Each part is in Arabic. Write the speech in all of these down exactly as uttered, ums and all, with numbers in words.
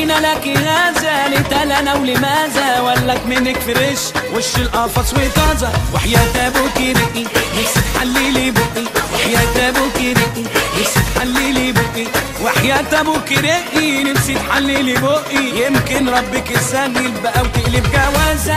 أين لك هذا؟ لتلا أنا ولماذا؟ ولك منك فريش وش القفص وطازة، وحياة أبوك رقي نفسي تحلي لي بقي، وحياة أبوك رقي نفسي تحلي لي بقي، وحياة أبوك رقي نفسي تحلي لي بقي، يمكن ربك يسهل بقى وتقلب جوازة.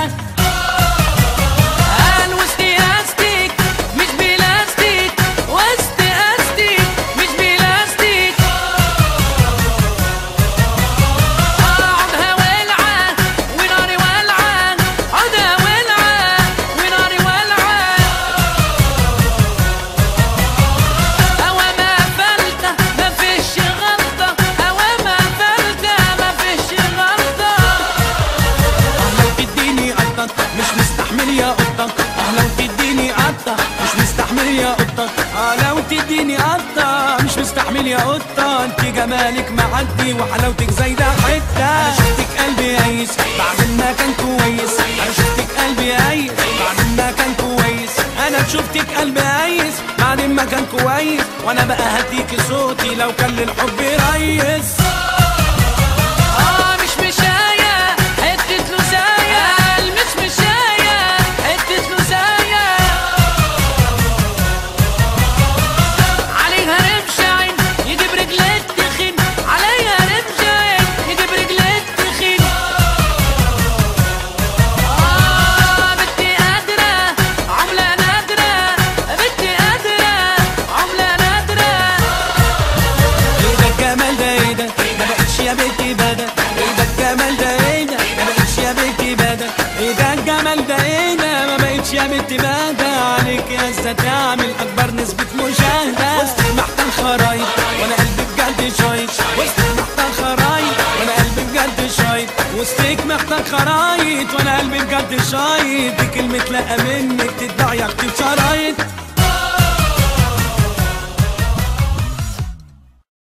تديني قطة مش مستحمل يا قطة، انت جمالك معدي وحلاوتك زايدة حتة، انا شفتك قلبي قايس بعد ما كان كويس، انا شفتك قلبي قايس بعد ما كان كويس، انا شفتك قلبي قايس بعد ما كان كويس، وانا بقى هديكي صوتي لو كان للحب ريس. تعمل اكبر نسبة مشاهدة وسط محتل خرايط وانا قلبي بجد شايط، وسط محتل خرايط وانا قلبي بجد شايط، وسطك محتل خرايط وانا قلبي بجد شايط، دي كلمة لا منك تتباع يا اختي بشرايط.